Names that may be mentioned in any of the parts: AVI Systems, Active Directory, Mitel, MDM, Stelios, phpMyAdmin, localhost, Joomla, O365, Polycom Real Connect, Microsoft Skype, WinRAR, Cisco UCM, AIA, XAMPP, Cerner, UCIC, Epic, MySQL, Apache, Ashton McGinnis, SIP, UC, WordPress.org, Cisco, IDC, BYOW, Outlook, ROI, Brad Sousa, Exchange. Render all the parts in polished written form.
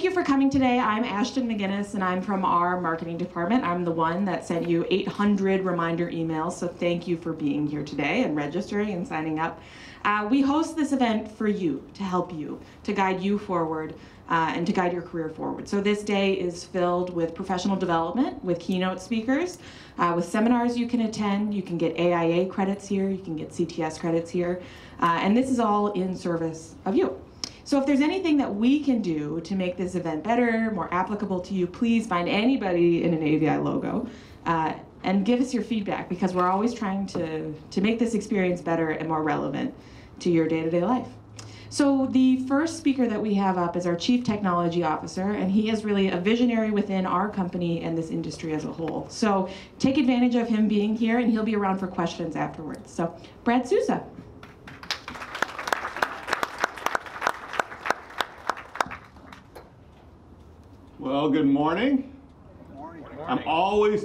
Thank you for coming today. I'm Ashton McGinnis, and I'm from our marketing department. I'm the one that sent you 800 reminder emails, so thank you for being here today and registering and signing up. We host this event for you, to help you, to guide you forward, and to guide your career forward. So this day is filled with professional development, with keynote speakers, with seminars you can attend. You can get AIA credits here, you can get CTS credits here, and this is all in service of you. So if there's anything that we can do to make this event better, more applicable to you, please find anybody in an AVI logo and give us your feedback, because we're always trying to make this experience better and more relevant to your day-to-day life. So the first speaker that we have up is our Chief Technology Officer, and he is really a visionary within our company and this industry as a whole. So take advantage of him being here, and he'll be around for questions afterwards. So Brad Sousa. Well, good morning. Good morning. I'm always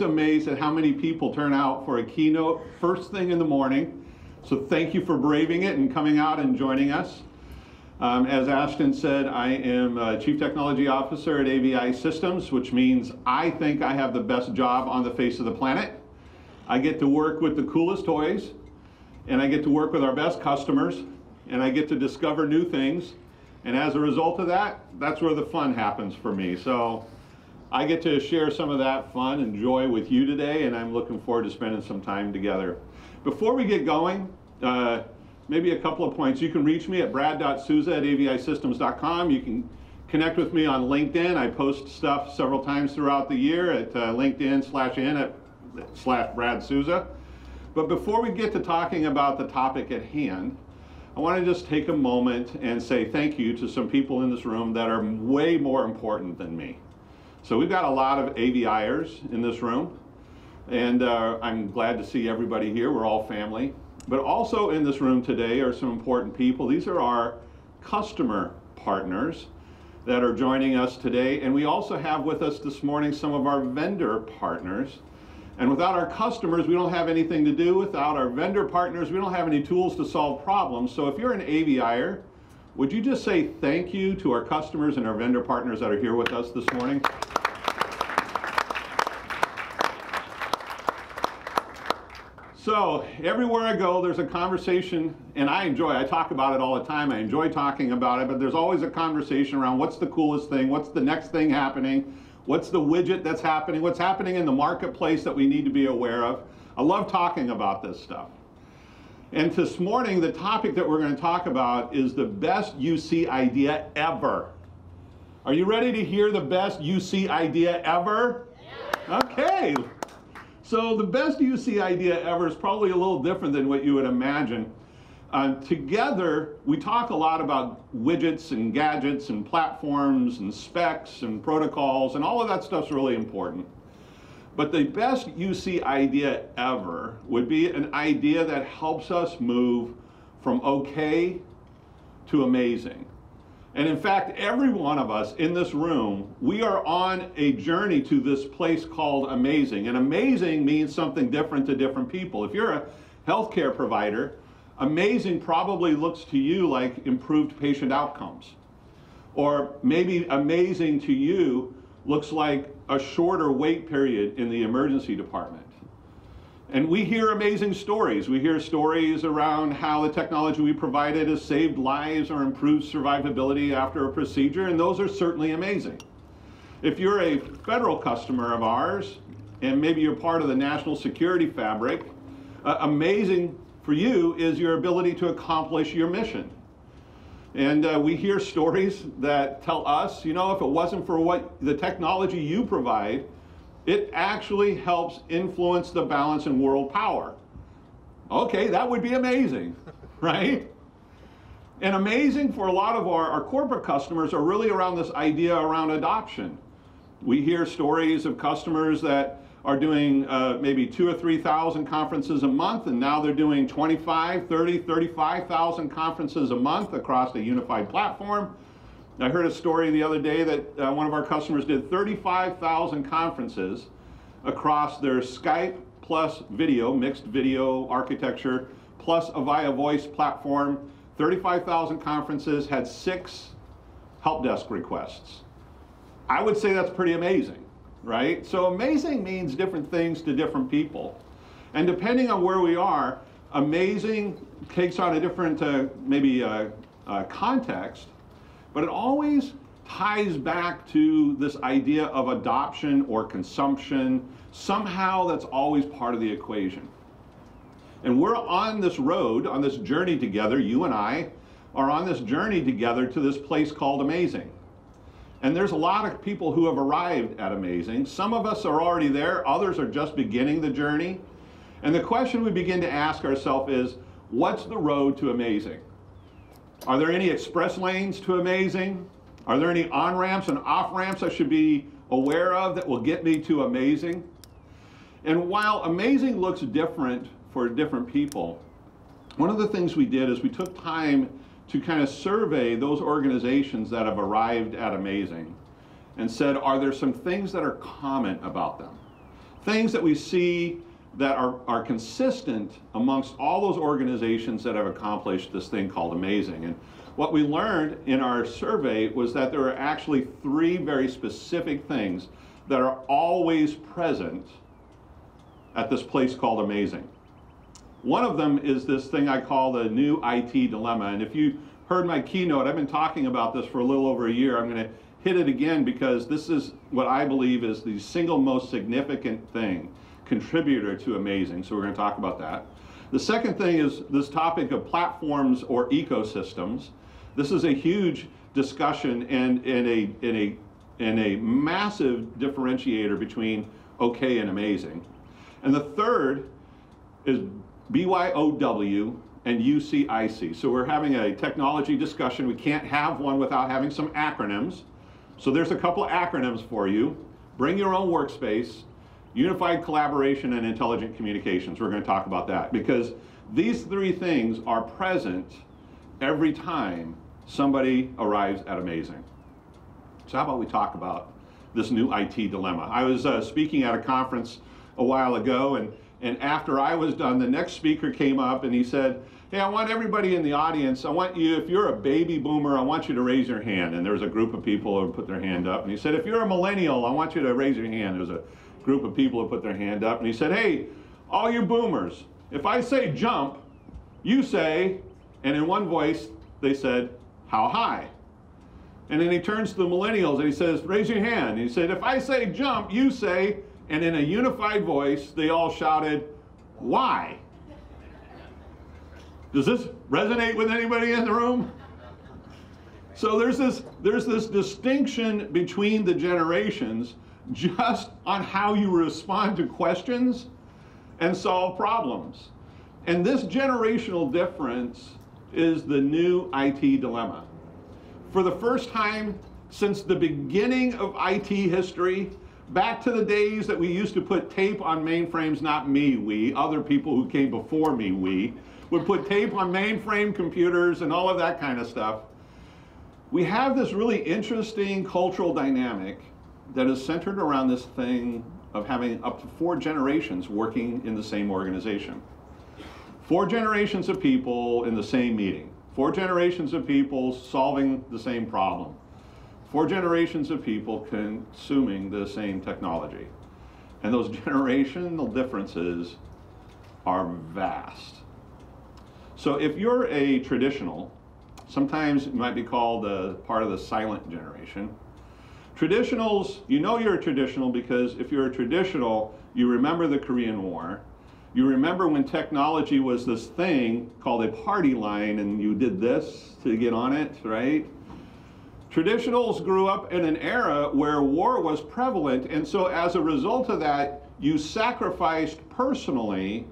amazed at how many people turn out for a keynote first thing in the morning. So thank you for braving it and coming out and joining us. As Ashton said, I am Chief Technology Officer at AVI Systems, which means I think I have the best job on the face of the planet. I get to work with the coolest toys, and I get to work with our best customers, and I get to discover new things. And as a result of that, that's where the fun happens for me. So I get to share some of that fun and joy with you today, and I'm looking forward to spending some time together. Before we get going, maybe a couple of points. You can reach me at brad.sousa@avisystems.com. You can connect with me on LinkedIn. I post stuff several times throughout the year at LinkedIn/in/Brad Sousa. But before we get to talking about the topic at hand, I want to just take a moment and say thank you to some people in this room that are way more important than me. So we've got a lot of AVIers in this room, and I'm glad to see everybody here. We're all family. But also in this room today are some important people. These are our customer partners that are joining us today, and we also have with us this morning some of our vendor partners. And without our customers, we don't have anything to do. Without our vendor partners, we don't have any tools to solve problems. So if you're an AVIer, would you just say thank you to our customers and our vendor partners that are here with us this morning? So everywhere I go, there's a conversation, and I talk about it all the time. I enjoy talking about it, but there's always a conversation around what's the coolest thing, what's the next thing happening, what's the widget that's happening, what's happening in the marketplace that we need to be aware of. I love talking about this stuff. And this morning, the topic that we're going to talk about is the best UC idea ever. Are you ready to hear the best UC idea ever? Yeah. Okay. So the best UC idea ever is probably a little different than what you would imagine. Together, we talk a lot about widgets and gadgets and platforms and specs and protocols, and all of that stuff's really important. But the best UC idea ever would be an idea that helps us move from okay to amazing. And in fact, every one of us in this room, we are on a journey to this place called amazing. And amazing means something different to different people. If you're a healthcare provider, amazing probably looks to you like improved patient outcomes. Or maybe amazing to you looks like a shorter wait period in the emergency department. And we hear amazing stories. We hear stories around how the technology we provided has saved lives or improved survivability after a procedure, and those are certainly amazing. If you're a federal customer of ours, and maybe you're part of the national security fabric, amazing for you is your ability to accomplish your mission. And we hear stories that tell us, you know, if it wasn't for what the technology you provide, it actually helps influence the balance in world power. Okay, that would be amazing, right? And amazing for a lot of our corporate customers are really around this idea around adoption. We hear stories of customers that are doing maybe 2,000 or 3,000 conferences a month, and now they're doing 25, 30, 35,000 conferences a month across a unified platform. I heard a story the other day that one of our customers did 35,000 conferences across their Skype plus video, mixed video architecture, plus Avaya voice platform, 35,000 conferences, had 6 help desk requests. I would say that's pretty amazing, right? So amazing means different things to different people. And depending on where we are, amazing takes on a different context, but it always ties back to this idea of adoption or consumption. Somehow that's always part of the equation. And we're on this road, on this journey together, you and I are on this journey together to this place called amazing. And there's a lot of people who have arrived at amazing. Some of us are already there, others are just beginning the journey. And the question we begin to ask ourselves is, what's the road to amazing? Are there any express lanes to amazing? Are there any on-ramps and off-ramps I should be aware of that will get me to amazing? And while amazing looks different for different people, one of the things we did is we took time to kind of survey those organizations that have arrived at amazing and said, are there some things that are common about them? Things that we see that are consistent amongst all those organizations that have accomplished this thing called amazing. And what we learned in our survey was that there are actually three very specific things that are always present at this place called amazing. One of them is this thing I call the new IT dilemma. And if you heard my keynote, I've been talking about this for a little over a year. I'm going to hit it again because this is what I believe is the single most significant thing, contributor to amazing. So we're going to talk about that. The second thing is this topic of platforms or ecosystems. This is a huge discussion and a massive differentiator between okay and amazing. And the third is BYOW and UCIC. So we're having a technology discussion. We can't have one without having some acronyms. So there's a couple of acronyms for you. Bring your own workspace, unified collaboration, and intelligent communications. We're going to talk about that because these three things are present every time somebody arrives at amazing. So how about we talk about this new IT dilemma? I was speaking at a conference a while ago, and after I was done, the next speaker came up and he said, hey, I want everybody in the audience, I want you, if you're a baby boomer, I want you to raise your hand. And there was a group of people who put their hand up. And he said, if you're a millennial, I want you to raise your hand. There was a group of people who put their hand up. And he said, hey, all you boomers, if I say jump, you say, and in one voice, they said, how high? And then he turns to the millennials and he says, raise your hand. And he said, if I say jump, you say, and in a unified voice, they all shouted, why? Does this resonate with anybody in the room? So there's this distinction between the generations just on how you respond to questions and solve problems. And this generational difference is the new IT dilemma. For the first time since the beginning of IT history, back to the days that we used to put tape on mainframes, not me, we, other people who came before me, we, would put tape on mainframe computers and all of that kind of stuff. We have this really interesting cultural dynamic that is centered around this thing of having up to 4 generations working in the same organization. 4 generations of people in the same meeting. 4 generations of people solving the same problem. 4 generations of people consuming the same technology. And those generational differences are vast. So if you're a traditional, sometimes you might be called a part of the silent generation. Traditionals, you know you're a traditional because if you're a traditional, you remember the Korean War. You remember when technology was this thing called a party line and you did this to get on it, right? Traditionals grew up in an era where war was prevalent, and so as a result of that, you sacrificed personally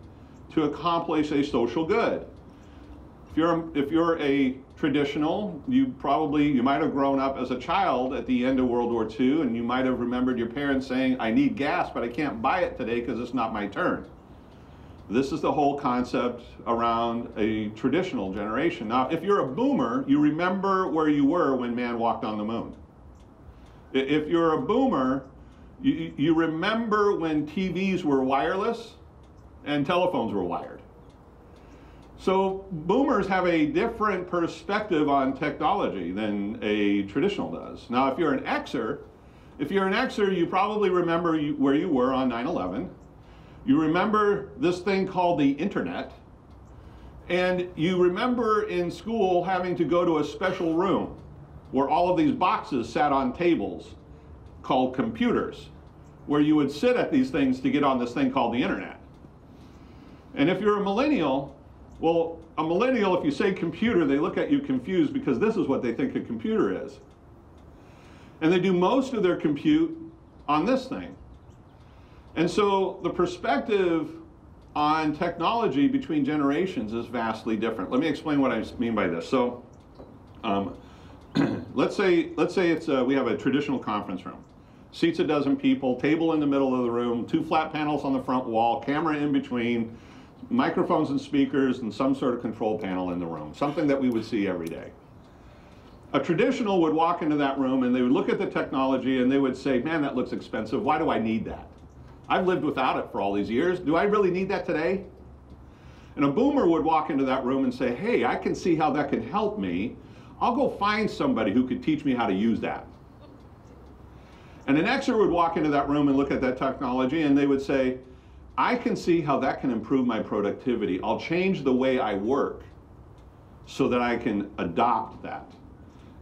to accomplish a social good. If you're a traditional, you might have grown up as a child at the end of World War II, and you might have remembered your parents saying, I need gas, but I can't buy it today because it's not my turn. This is the whole concept around a traditional generation. Now, if you're a boomer, you remember where you were when man walked on the moon. If you're a boomer, you remember when TVs were wireless and telephones were wired. So boomers have a different perspective on technology than a traditional does. Now, if you're an Xer, you probably remember where you were on 9/11. You remember this thing called the internet. And you remember in school having to go to a special room where all of these boxes sat on tables called computers, where you would sit at these things to get on this thing called the internet. And if you're a millennial, well, a millennial, if you say computer, they look at you confused because this is what they think a computer is. And they do most of their compute on this thing. And so the perspective on technology between generations is vastly different. Let me explain what I mean by this. So let's say it's we have a traditional conference room. Seats a dozen people, table in the middle of the room, two flat panels on the front wall, camera in between, microphones and speakers, and some sort of control panel in the room, something that we would see every day. A traditional would walk into that room and they would look at the technology and they would say, man, that looks expensive. Why do I need that? I've lived without it for all these years. Do I really need that today? And a boomer would walk into that room and say, hey, I can see how that can help me. I'll go find somebody who could teach me how to use that. And an Xer would walk into that room and look at that technology and they would say, I can see how that can improve my productivity. I'll change the way I work so that I can adopt that.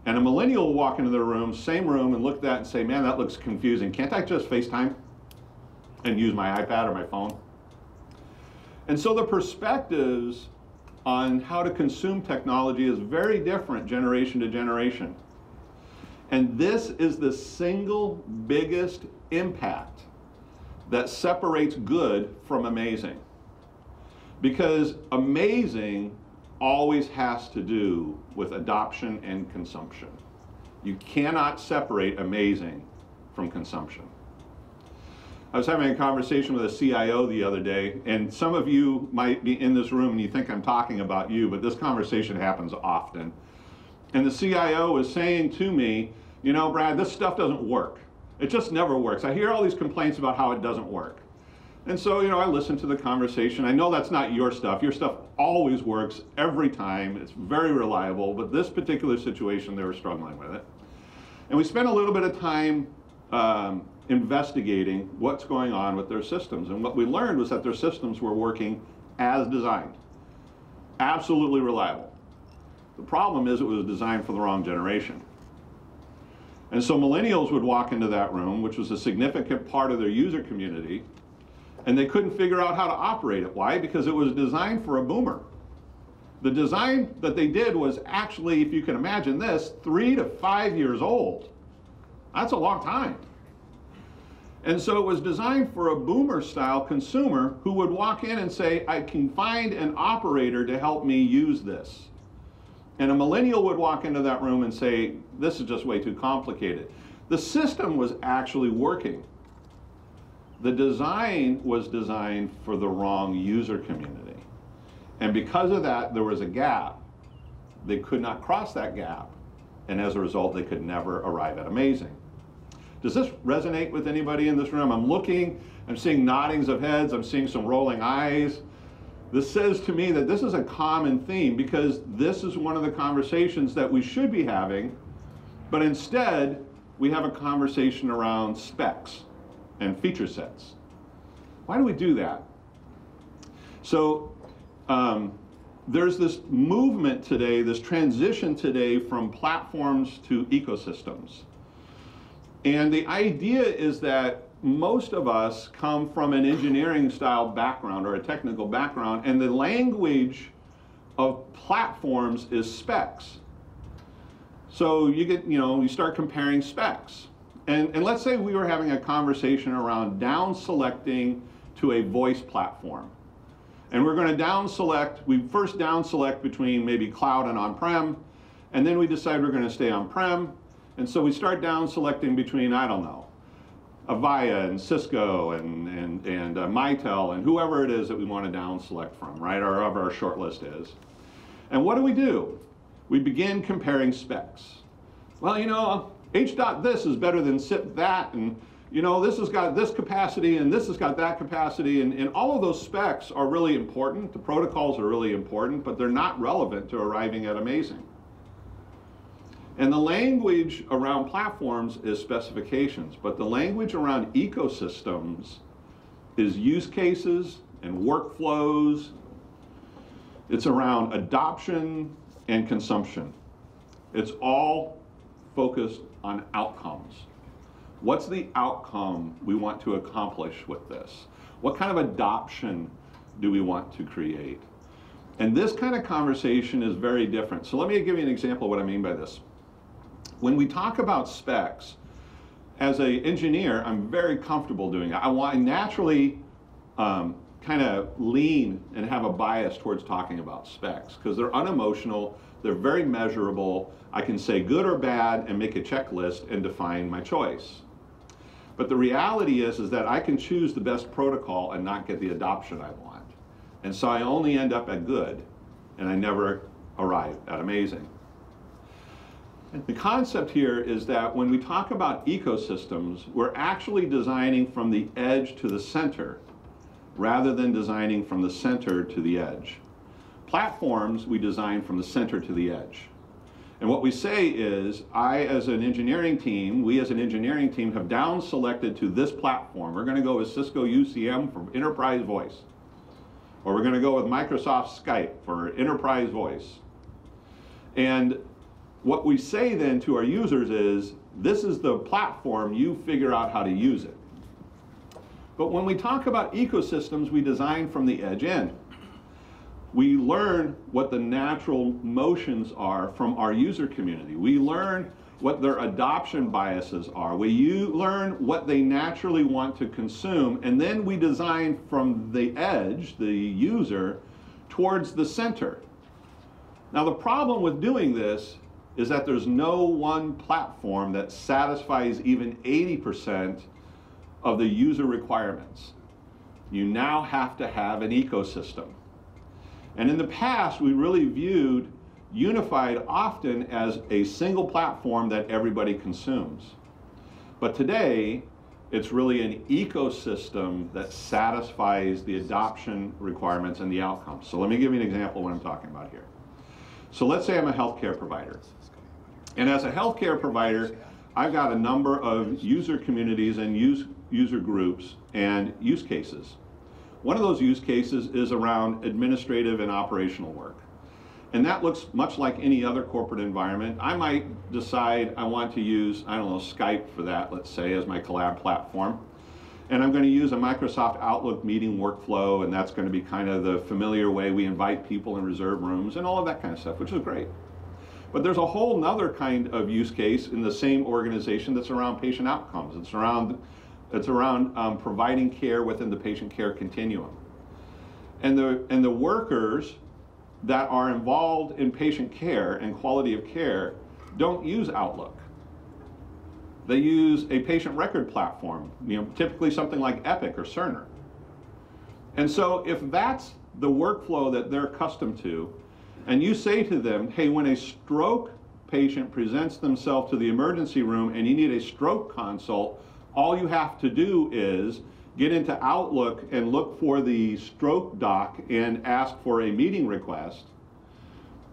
And a millennial will walk into the room, same room, and look at that and say, man, that looks confusing. Can't I just FaceTime and use my iPad or my phone? And so the perspectives on how to consume technology is very different generation to generation. And this is the single biggest impact that separates good from amazing. Because amazing always has to do with adoption and consumption. You cannot separate amazing from consumption. I was having a conversation with a CIO the other day, and some of you might be in this room and you think I'm talking about you, but this conversation happens often. And the CIO was saying to me, you know, Brad, this stuff doesn't work. It just never works. I hear all these complaints about how it doesn't work. And so, you know, I listened to the conversation. I know that's not your stuff. Your stuff always works every time. It's very reliable, but this particular situation, they were struggling with it. And we spent a little bit of time investigating what's going on with their systems. And what we learned was that their systems were working as designed. Absolutely reliable. The problem is it was designed for the wrong generation. And so millennials would walk into that room, which was a significant part of their user community, and they couldn't figure out how to operate it. Why? Because it was designed for a boomer. The design that they did was actually, if you can imagine this, 3 to 5 years old. That's a long time. And so it was designed for a boomer-style consumer who would walk in and say, I can find an operator to help me use this. And a millennial would walk into that room and say, this is just way too complicated. The system was actually working. The design was designed for the wrong user community. And because of that, there was a gap. They could not cross that gap. And as a result, they could never arrive at amazing. Does this resonate with anybody in this room? I'm looking, I'm seeing noddings of heads, I'm seeing some rolling eyes. This says to me that this is a common theme because this is one of the conversations that we should be having, but instead we have a conversation around specs and feature sets. Why do we do that? So there's this movement today, this transition today from platforms to ecosystems. And the idea is that most of us come from an engineering style background or a technical background, and the language of platforms is specs. So you get, you know, you start comparing specs. And let's say we were having a conversation around down selecting to a voice platform. And we're going to down select, we first down select between maybe cloud and on-prem, and then we decide we're going to stay on-prem. And so we start down selecting between, I don't know, Avaya and Cisco and Mitel and whoever it is that we want to down select from, right? Or whoever our short list is. And what do? We begin comparing specs. Well, you know, H.this is better than SIP that, and you know, this has got this capacity and this has got that capacity, and all of those specs are really important. The protocols are really important, but they're not relevant to arriving at amazing. And the language around platforms is specifications, but the language around ecosystems is use cases and workflows. It's around adoption and consumption. It's all focused on outcomes. What's the outcome we want to accomplish with this? What kind of adoption do we want to create? And this kind of conversation is very different. So let me give you an example of what I mean by this. When we talk about specs, as an engineer, I'm very comfortable doing it. I naturally kind of lean and have a bias towards talking about specs because they're unemotional, they're very measurable. I can say good or bad and make a checklist and define my choice. But the reality is that I can choose the best protocol and not get the adoption I want. And so I only end up at good, and I never arrive at amazing. The concept here is that when we talk about ecosystems, we're actually designing from the edge to the center, rather than designing from the center to the edge. Platforms, we design from the center to the edge. And what we say is, we as an engineering team have down selected to this platform. We're going to go with Cisco UCM for enterprise voice, or we're going to go with Microsoft Skype for enterprise voice. And what we say then to our users is, this is the platform, you figure out how to use it. But when we talk about ecosystems, we design from the edge in. We learn what the natural motions are from our user community. We learn what their adoption biases are. We learn what they naturally want to consume, and then we design from the edge, the user, towards the center. Now the problem with doing this is that there's no one platform that satisfies even 80% of the user requirements. You now have to have an ecosystem. And in the past, we really viewed unified often as a single platform that everybody consumes. But today, it's really an ecosystem that satisfies the adoption requirements and the outcomes. So let me give you an example of what I'm talking about here. So let's say I'm a healthcare provider. And as a healthcare provider, I've got a number of user communities and user groups and use cases. One of those use cases is around administrative and operational work. And that looks much like any other corporate environment. I might decide I want to use, I don't know, Skype for that, let's say, as my collab platform. And I'm going to use a Microsoft Outlook meeting workflow, and that's going to be kind of the familiar way we invite people and reserve rooms and all of that kind of stuff, which is great. But there's a whole nother kind of use case in the same organization that's around patient outcomes. It's around providing care within the patient care continuum. And the workers that are involved in patient care and quality of care don't use Outlook. They use a patient record platform, typically something like Epic or Cerner. And so if that's the workflow that they're accustomed to, and you say to them, hey, when a stroke patient presents themselves to the emergency room and you need a stroke consult, all you have to do is get into Outlook and look for the stroke doc and ask for a meeting request.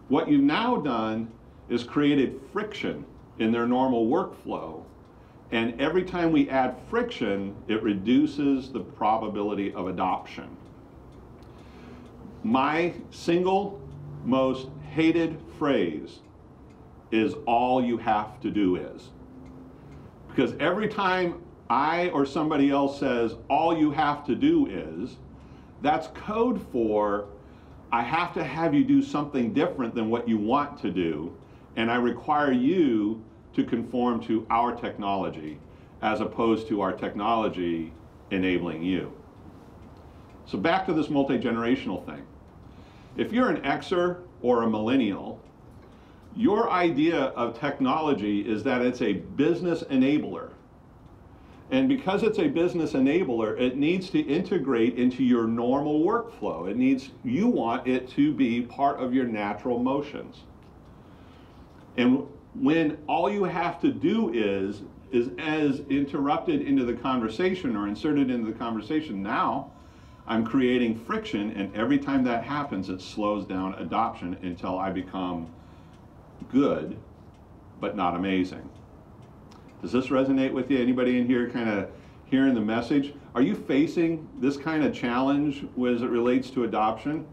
What you've now done is created friction in their normal workflow. And every time we add friction, it reduces the probability of adoption. My single most hated phrase is all you have to do is. Because every time I or somebody else says, all you have to do is, that's code for, I have to have you do something different than what you want to do, and I require you to conform to our technology, as opposed to our technology enabling you. So back to this multi-generational thing. If you're an Xer or a millennial, your idea of technology is that it's a business enabler. And because it's a business enabler, it needs to integrate into your normal workflow. You want it to be part of your natural motions. And when all you have to do is as interrupted into the conversation or inserted into the conversation, now I'm creating friction, and every time that happens, it slows down adoption until I become good, but not amazing. Does this resonate with you? Anybody in here kind of hearing the message? Are you facing this kind of challenge as it relates to adoption?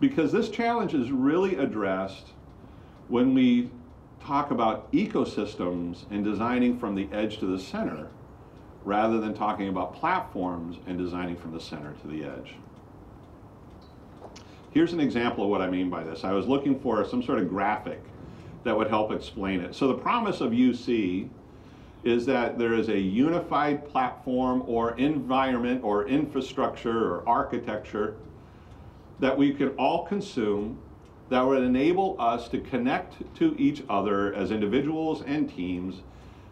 Because this challenge is really addressed when we talk about ecosystems and designing from the edge to the center, rather than talking about platforms and designing from the center to the edge. Here's an example of what I mean by this. I was looking for some sort of graphic that would help explain it. So the promise of UC is that there is a unified platform or environment or infrastructure or architecture that we can all consume that would enable us to connect to each other as individuals and teams,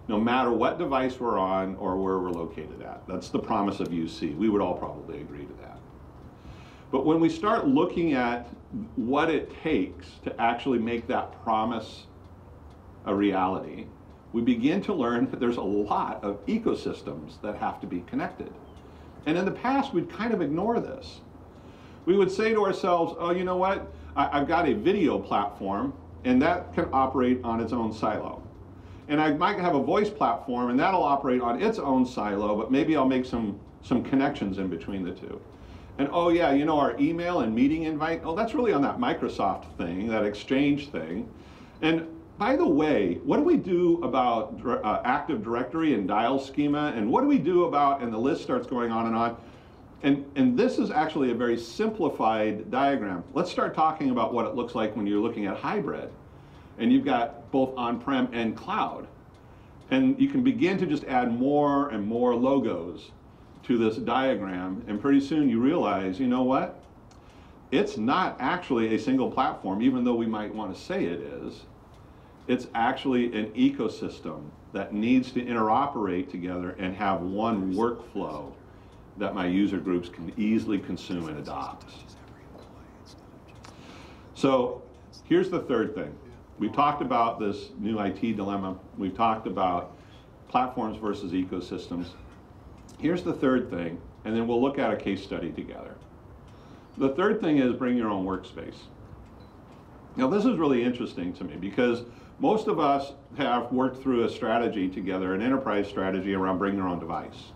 no matter what device we're on or where we're located at. That's the promise of UC. We would all probably agree to that. But when we start looking at what it takes to actually make that promise a reality, we begin to learn that there's a lot of ecosystems that have to be connected. And in the past, we'd kind of ignore this. We would say to ourselves, oh, you know what? I've got a video platform, and that can operate on its own silo. And I might have a voice platform, and that'll operate on its own silo, but maybe I'll make some connections in between the two. And oh yeah, you know, our email and meeting invite, oh, that's really on that Microsoft thing, that Exchange thing. And by the way, what do we do about Active Directory and dial schema? And what do we do about, and the list starts going on and on. And this is actually a very simplified diagram. Let's start talking about what it looks like when you're looking at hybrid. And you've got both on-prem and cloud. And you can begin to just add more and more logos to this diagram. And pretty soon you realize, you know what? It's not actually a single platform, even though we might want to say it is. It's actually an ecosystem that needs to interoperate together and have one workflow that my user groups can easily consume and adopt. So here's the third thing. We've talked about this new IT dilemma. We've talked about platforms versus ecosystems. Here's the third thing, and then we'll look at a case study together. The third thing is bring your own workspace. Now, this is really interesting to me because most of us have worked through a strategy together, an enterprise strategy around bring your own device.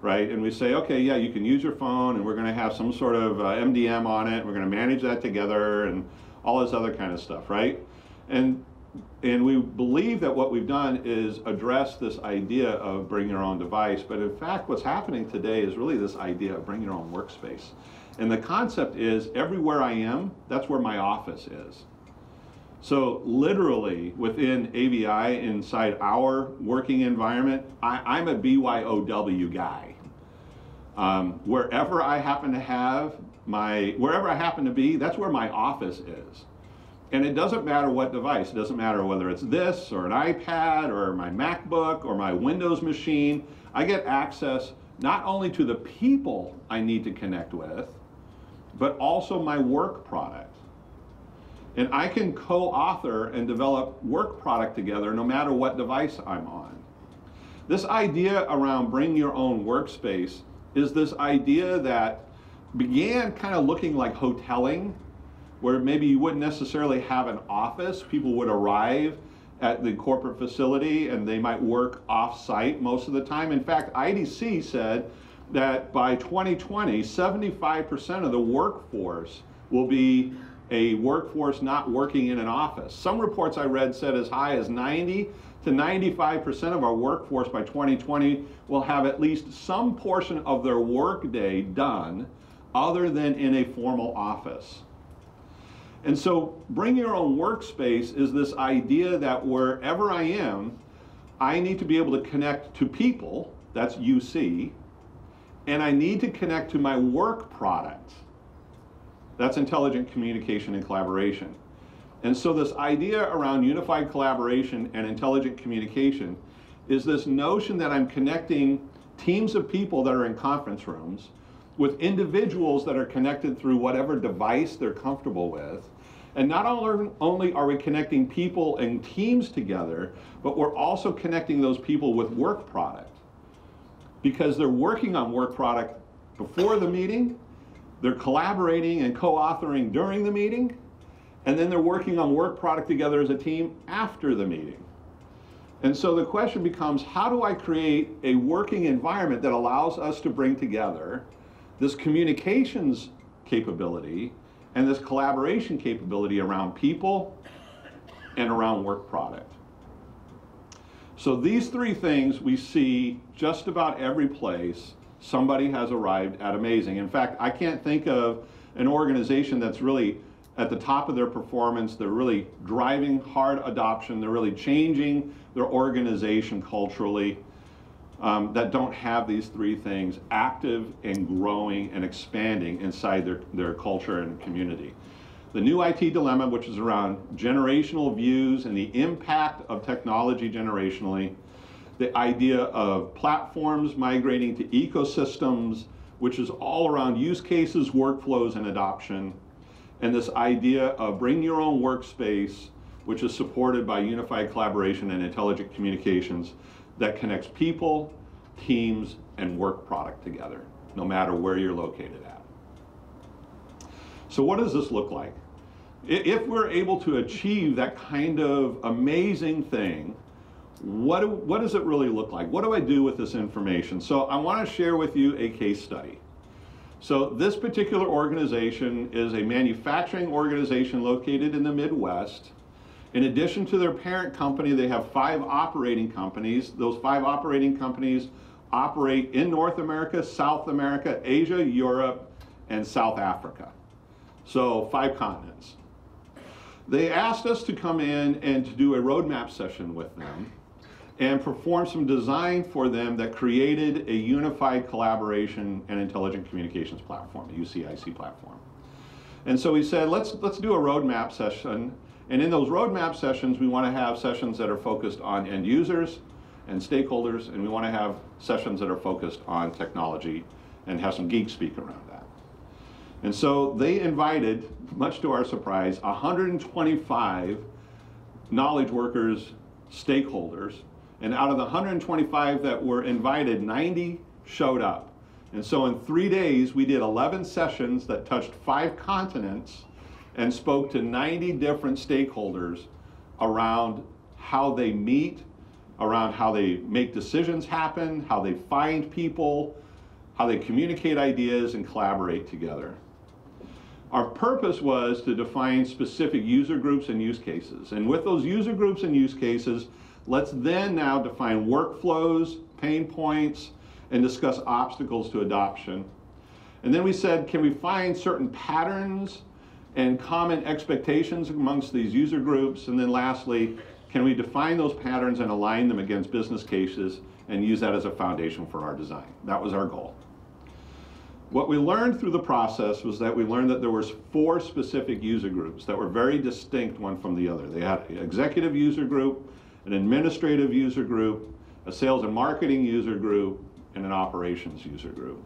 Right? And we say, okay, yeah, you can use your phone, and we're going to have some sort of MDM on it. We're going to manage that together and all this other kind of stuff, right? And we believe that what we've done is address this idea of bring your own device. But in fact, what's happening today is really this idea of bring your own workspace. And the concept is everywhere I am, that's where my office is. So literally within AVI, inside our working environment, I'm a BYOW guy. Wherever I happen to be, that's where my office is. And it doesn't matter what device. It doesn't matter whether it's this or an iPad or my MacBook or my Windows machine. I get access not only to the people I need to connect with, but also my work product. And I can co-author and develop work product together no matter what device I'm on. This idea around bring your own workspace is this idea that began kind of looking like hoteling, where maybe you wouldn't necessarily have an office. People would arrive at the corporate facility and they might work off-site most of the time. In fact, IDC said that by 2020, 75% of the workforce will be a workforce not working in an office. Some reports I read said as high as 90 to 95% of our workforce by 2020 will have at least some portion of their workday done other than in a formal office. And so bring your own workspace is this idea that wherever I am, I need to be able to connect to people, that's UC, and I need to connect to my work product. That's intelligent communication and collaboration. And so this idea around unified collaboration and intelligent communication is this notion that I'm connecting teams of people that are in conference rooms with individuals that are connected through whatever device they're comfortable with, And not only are we connecting people and teams together, but we're also connecting those people with work product. Because they're working on work product before the meeting, they're collaborating and co-authoring during the meeting, and then they're working on work product together as a team after the meeting. And so the question becomes, how do I create a working environment that allows us to bring together this communications capability and this collaboration capability around people and around work product? So these three things we see just about every place somebody has arrived at amazing. In fact, I can't think of an organization that's really at the top of their performance, they're really driving hard adoption, they're really changing their organization culturally, that don't have these three things active and growing and expanding inside their culture and community. The new IT dilemma, which is around generational views and the impact of technology generationally, the idea of platforms migrating to ecosystems, which is all around use cases, workflows, and adoption, and this idea of bring your own workspace, which is supported by unified collaboration and intelligent communications that connects people, teams, and work product together, no matter where you're located at. So what does this look like? If we're able to achieve that kind of amazing thing, what does it really look like? What do I do with this information? So I want to share with you a case study. So this particular organization is a manufacturing organization located in the Midwest. In addition to their parent company, they have 5 operating companies. Those 5 operating companies operate in North America, South America, Asia, Europe, and South Africa. So 5 continents. They asked us to come in and to do a roadmap session with them and perform some design for them that created a unified collaboration and intelligent communications platform, a UCIC platform. And so we said, let's do a roadmap session. And in those roadmap sessions, we want to have sessions that are focused on end users and stakeholders, and we want to have sessions that are focused on technology and have some geek speak around that. And so they invited, much to our surprise, 125 knowledge workers, stakeholders, and out of the 125 that were invited, 90 showed up. And so in 3 days, we did 11 sessions that touched 5 continents and spoke to 90 different stakeholders around how they meet, around how they make decisions happen, how they find people, how they communicate ideas and collaborate together. Our purpose was to define specific user groups and use cases. And with those user groups and use cases, let's then now define workflows, pain points, and discuss obstacles to adoption. And then we said, can we find certain patterns and common expectations amongst these user groups? And then lastly, can we define those patterns and align them against business cases and use that as a foundation for our design? That was our goal. What we learned through the process was that we learned that there were 4 specific user groups that were very distinct one from the other. They had an executive user group, an administrative user group, a sales and marketing user group, and an operations user group.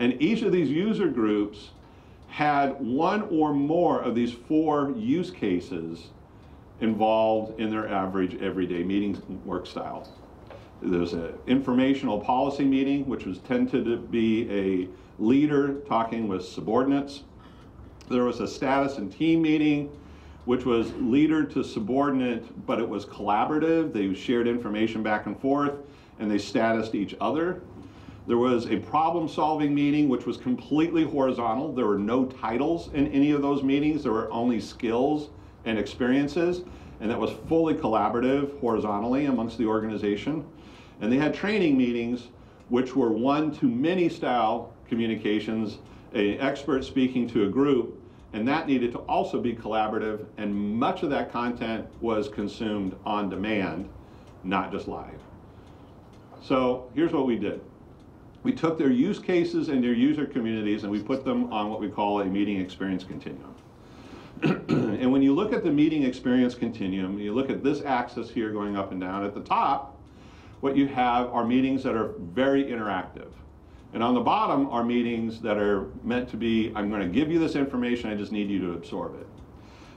And each of these user groups had one or more of these 4 use cases involved in their average everyday meeting work style. There's an informational policy meeting, which was tended to be a leader talking with subordinates. There was a status and team meeting, which was leader to subordinate, but it was collaborative. They shared information back and forth, and they statused each other. There was a problem-solving meeting, which was completely horizontal. There were no titles in any of those meetings. There were only skills and experiences, and that was fully collaborative horizontally amongst the organization. And they had training meetings, which were one-to-many style communications, an expert speaking to a group, and that needed to also be collaborative, and much of that content was consumed on demand, not just live. So here's what we did. We took their use cases and their user communities and we put them on what we call a meeting experience continuum. And when you look at the meeting experience continuum, you look at this axis here going up and down at the top, what you have are meetings that are very interactive. And on the bottom are meetings that are meant to be, I'm going to give you this information, I just need you to absorb it.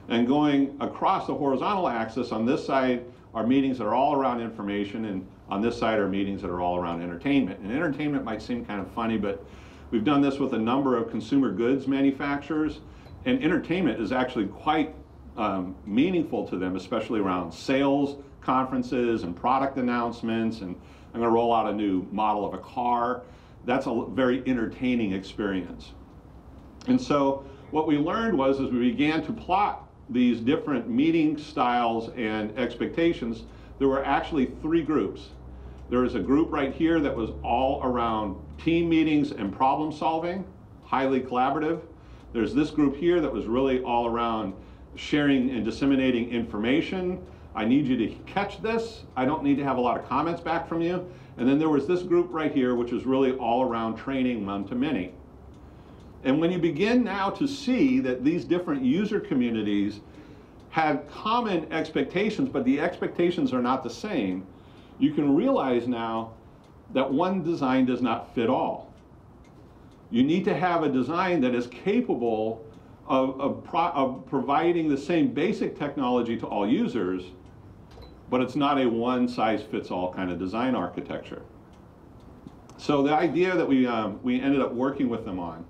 And going across the horizontal axis, on this side are meetings that are all around information, and on this side are meetings that are all around entertainment. And entertainment might seem kind of funny, but we've done this with a number of consumer goods manufacturers, and entertainment is actually quite meaningful to them, especially around sales conferences and product announcements. And I'm going to roll out a new model of a car. That's a very entertaining experience. And so what we learned was, as we began to plot these different meeting styles and expectations, there were actually three groups. There was a group right here that was all around team meetings and problem solving, highly collaborative. There's this group here that was really all around sharing and disseminating information. I need you to catch this. I don't need to have a lot of comments back from you. And then there was this group right here, which is really all around training one-to-many. And when you begin now to see that these different user communities have common expectations, but the expectations are not the same, you can realize now that one design does not fit all. You need to have a design that is capable of providing the same basic technology to all users, but it's not a one-size-fits-all kind of design architecture. So the idea that we ended up working with them on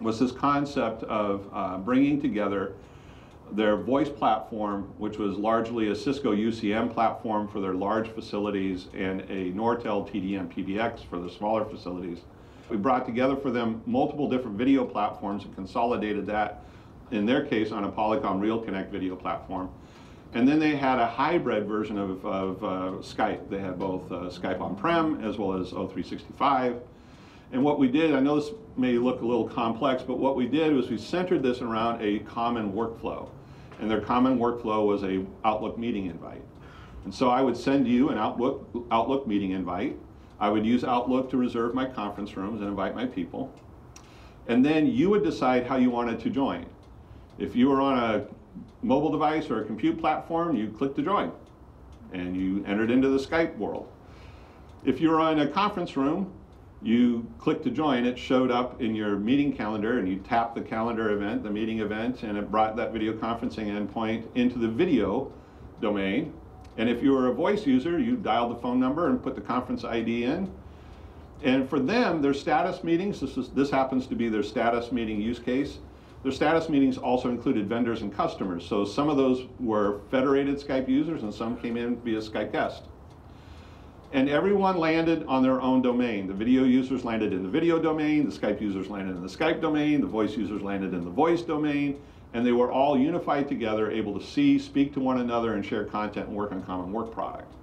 was this concept of bringing together their voice platform, which was largely a Cisco UCM platform for their large facilities and a Nortel TDM PBX for the smaller facilities. We brought together for them multiple different video platforms and consolidated that, in their case, on a Polycom Real Connect video platform. And then they had a hybrid version of Skype. They had both Skype on-prem as well as O365. And what we did, I know this may look a little complex, but what we did was we centered this around a common workflow. And their common workflow was an Outlook meeting invite. And so I would send you an Outlook meeting invite. I would use Outlook to reserve my conference rooms and invite my people. And then you would decide how you wanted to join. If you were on a mobile device or a compute platform, you clicked to join. And you entered into the Skype world. If you're on a conference room, you clicked to join. It showed up in your meeting calendar, and you tapped the calendar event, the meeting event, and it brought that video conferencing endpoint into the video domain. And if you were a voice user, you dialed the phone number and put the conference ID in. And for them, their status meetings, this happens to be their status meeting use case, their status meetings also included vendors and customers. So some of those were federated Skype users, and some came in via Skype guest. And everyone landed on their own domain. The video users landed in the video domain, the Skype users landed in the Skype domain, the voice users landed in the voice domain, and they were all unified together, able to see, speak to one another, and share content and work on common work product.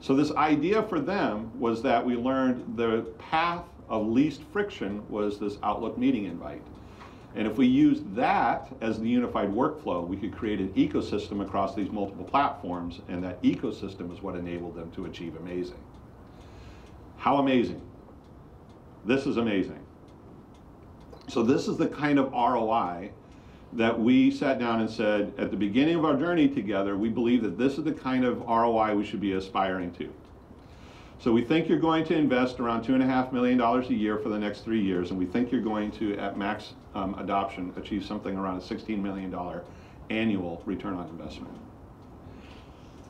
So this idea for them was that we learned the path of least friction was this Outlook meeting invite. And if we used that as the unified workflow, we could create an ecosystem across these multiple platforms, and that ecosystem is what enabled them to achieve amazing. How amazing? This is amazing. So this is the kind of ROI that we sat down and said, at the beginning of our journey together, we believe that this is the kind of ROI we should be aspiring to. So we think you're going to invest around $2.5 million a year for the next 3 years, and we think you're going to, at max adoption, achieve something around a $16 million annual return on investment.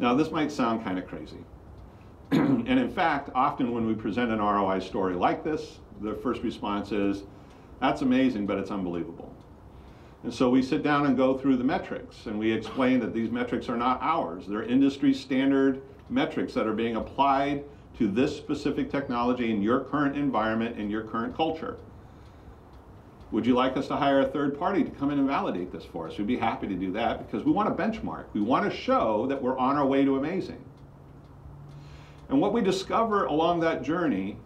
Now, this might sound kind of crazy. And in fact, often when we present an ROI story like this, the first response is, that's amazing, but it's unbelievable. And so we sit down and go through the metrics, and we explain that these metrics are not ours. They're industry standard metrics that are being applied to this specific technology in your current environment and your current culture. Would you like us to hire a third party to come in and validate this for us? We'd be happy to do that because we want to benchmark. We want to show that we're on our way to amazing. And what we discover along that journey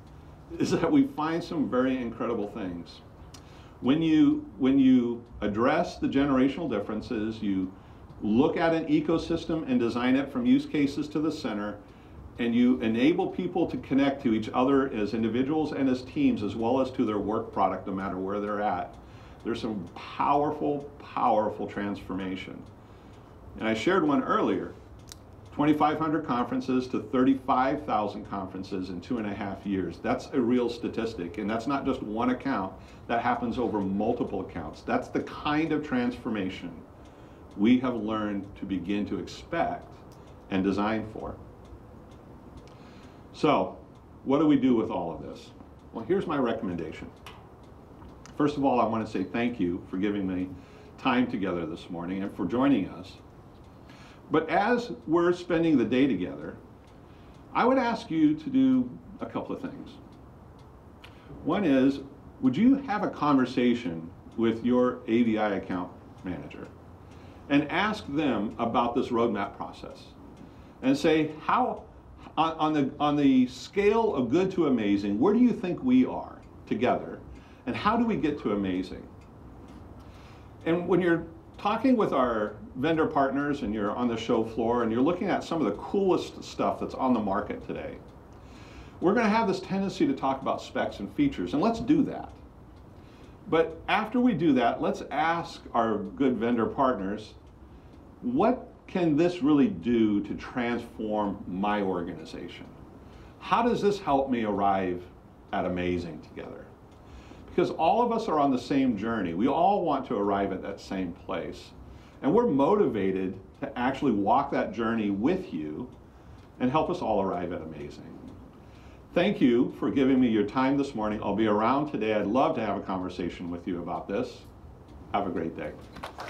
is that we find some very incredible things. When you address the generational differences, you look at an ecosystem and design it from use cases to the center, and you enable people to connect to each other as individuals and as teams, as well as to their work product, no matter where they're at. There's some powerful, powerful transformation. And I shared one earlier, 2,500 conferences to 35,000 conferences in 2.5 years. That's a real statistic, and that's not just one account. That happens over multiple accounts. That's the kind of transformation we have learned to begin to expect and design for. So, what do we do with all of this? Well, here's my recommendation. First of all, I want to say thank you for giving me time together this morning and for joining us. But as we're spending the day together, I would ask you to do a couple of things. One is, would you have a conversation with your AVI account manager and ask them about this roadmap process and say, how, on the scale of good to amazing, where do you think we are together and how do we get to amazing? And when you're talking with our vendor partners and you're on the show floor and you're looking at some of the coolest stuff that's on the market today, we're going to have this tendency to talk about specs and features, and let's do that. But after we do that, let's ask our good vendor partners, what can this really do to transform my organization? How does this help me arrive at amazing together? Because all of us are on the same journey. We all want to arrive at that same place. And we're motivated to actually walk that journey with you and help us all arrive at amazing. Thank you for giving me your time this morning. I'll be around today. I'd love to have a conversation with you about this. Have a great day.